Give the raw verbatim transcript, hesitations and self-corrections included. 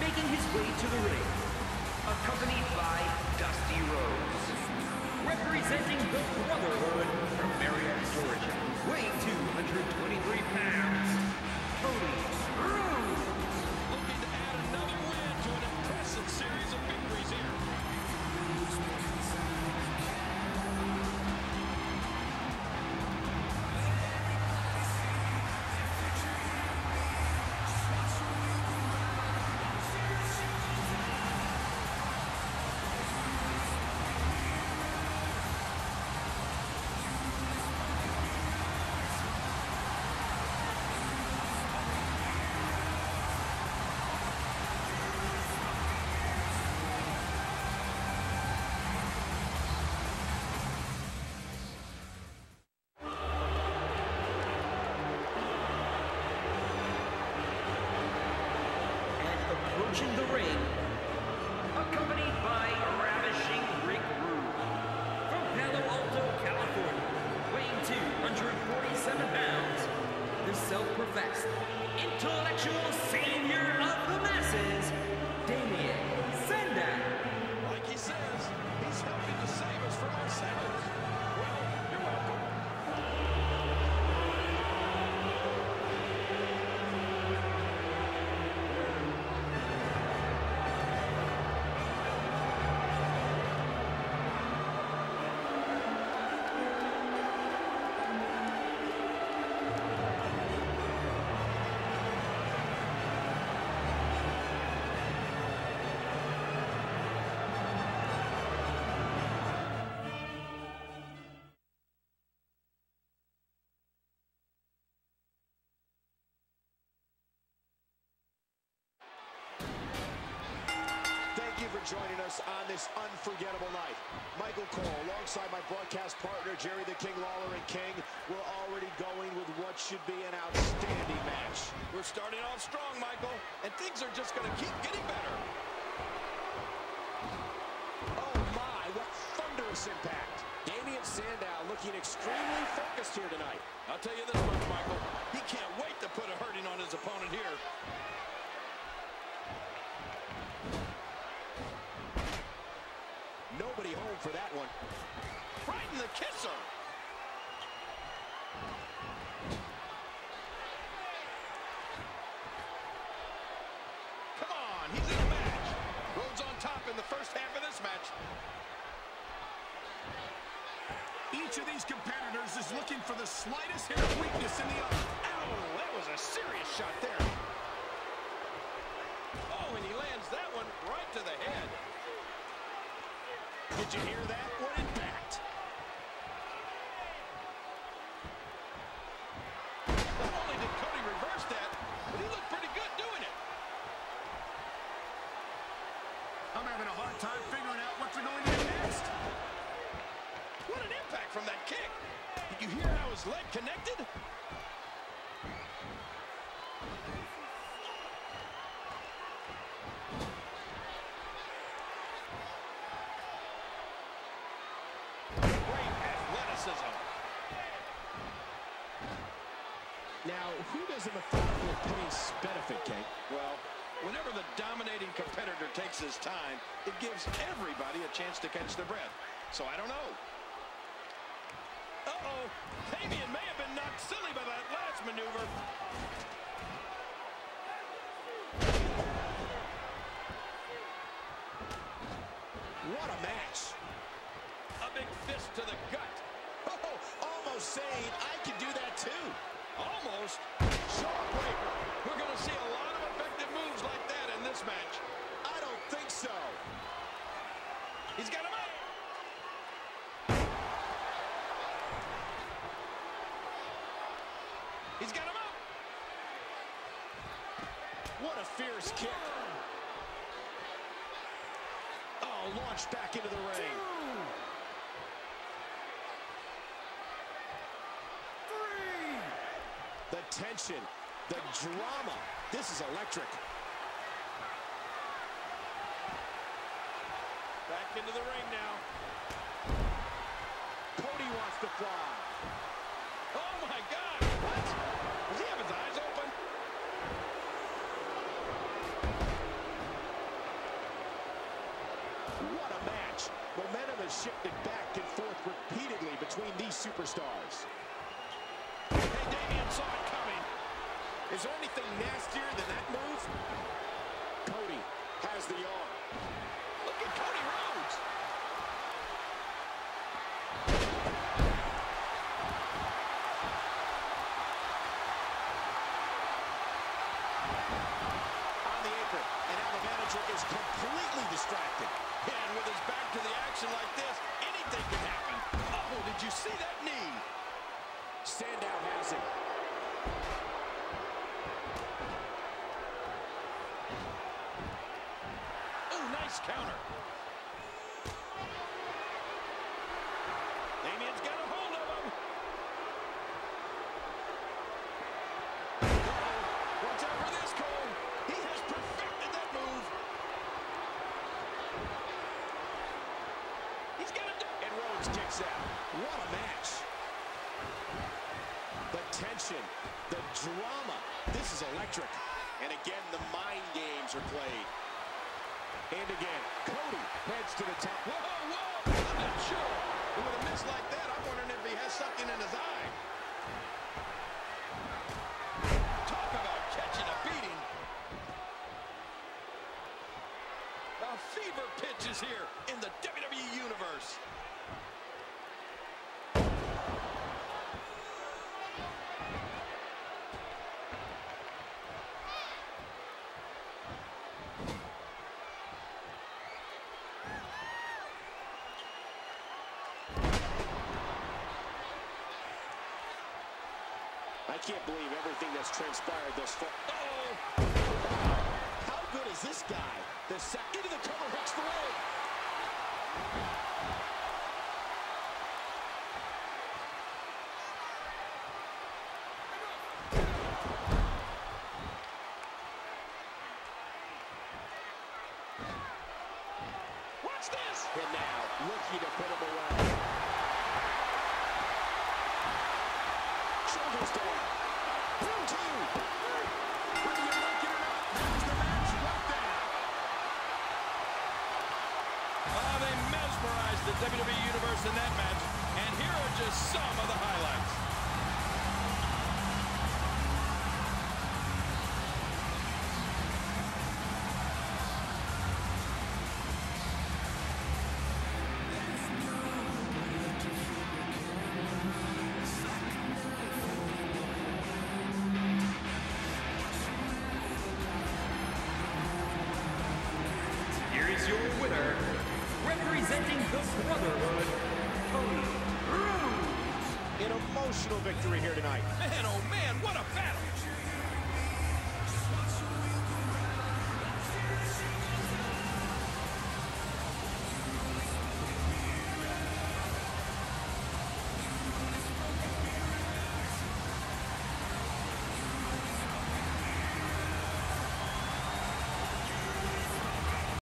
Making his way to the ring, accompanied by Dusty Rhodes. Representing the Brotherhood from Marion, Georgia, weighing two hundred twenty-three pounds, Cody Rhodes. Looking to add another win to an impressive series of victories here. In the ring, accompanied by ravishing Rick Rude from Palo Alto, California, weighing two hundred forty-seven pounds, the self-professed intellectual savior of the masses, Damien Sandow. Like he says, he's helping to save us from ourselves. Well, you're welcome. Thank you for joining us on this unforgettable night. Michael Cole, alongside my broadcast partner, Jerry the King Lawler, and King, we're already going with what should be an outstanding match. We're starting off strong, Michael, and things are just going to keep getting better. Oh, my, what thunderous impact. Damien Sandow looking extremely focused here tonight. I'll tell you this much, Michael, he can't wait to put a hurting on his opponent here. Nobody home for that one. Right in the kisser. Come on, he's in the match. Rhodes on top in the first half of this match. Each of these competitors is looking for the slightest hair of weakness in the other. Ow, that was a serious shot there. Oh, and he lands that one right to the head. Did you hear that? What impact! Not only did Cody reverse that, but he looked pretty good doing it. I'm having a hard time figuring out what's going to do next. What an impact from that kick! Did you hear how his leg connected? Now, who does a methodical pace benefit, King? Well, whenever the dominating competitor takes his time, it gives everybody a chance to catch their breath. So I don't know. Uh-oh, Damien may have been knocked silly by that last maneuver. What a match. A big fist to the gut. Oh, almost saying I can do that too. Almost. Sharp labor. We're going to see a lot of effective moves like that in this match. I don't think so. He's got him up. He's got him up. What a fierce kick. Oh, launched back into the ring. Two. The tension, the drama. This is electric. Back into the ring now. Cody wants to fly. Oh, my God. What? Does he have his eyes open? What a match. Momentum is shifted back and forth repeatedly between these superstars. And Damien saw it coming. Is there anything nastier than that move? Cody has the arm. Look at Cody Rhodes. On the apron, and now the manager is completely distracted. And with his back to the action like this, anything can happen. Oh, did you see that knee? Sandow has it. Counter. Damien's got a hold of him. Uh-oh. Watch out for this, Cole. He has perfected that move. He's got it done. And Rhodes kicks out. What a match. The tension, the drama. This is electric. And again, the mind games are played. And again, Cody heads to the top. Whoa, whoa, I'm not sure. With a miss like that, I'm wondering if he has something in his eye. Talk about catching a beating. A fever pitch is here in the W W E Universe. I can't believe everything that's transpired thus far. Uh-oh. How good is this guy? The second into the cover, hooks the leg. Watch this. And now, looking to put him away. Shoulders down. The W W E Universe in that match, and here are just some of the highlights. Here is your winner, representing the Brotherhood, Cody Rhodes. An emotional victory here tonight. Man, oh man, what a battle!